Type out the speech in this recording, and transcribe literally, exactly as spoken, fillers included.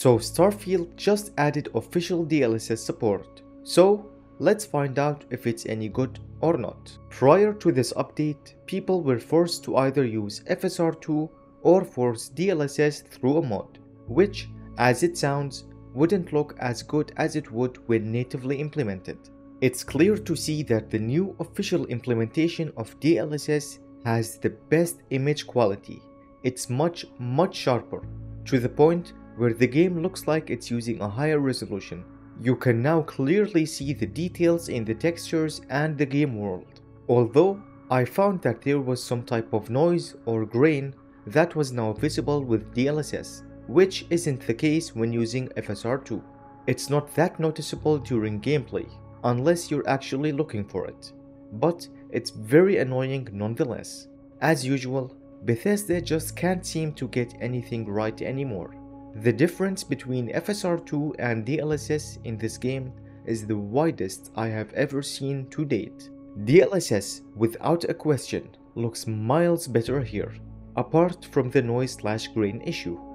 So Starfield just added official D L S S support. So let's find out if it's any good or not. Prior to this update, people were forced to either use F S R two or force D L S S through a mod, which, as it sounds, wouldn't look as good as it would when natively implemented. It's clear to see that the new official implementation of D L S S has the best image quality. It's much, much sharper, to the point where the game looks like it's using a higher resolution. You can now clearly see the details in the textures and the game world. Although I found that there was some type of noise or grain that was now visible with D L S S, which isn't the case when using F S R two. It's not that noticeable during gameplay, unless you're actually looking for it. But it's very annoying nonetheless. As usual, Bethesda just can't seem to get anything right anymore. The difference between F S R two and D L S S in this game is the widest I have ever seen to date. D L S S, without a question, looks miles better here, apart from the noise slash grain issue.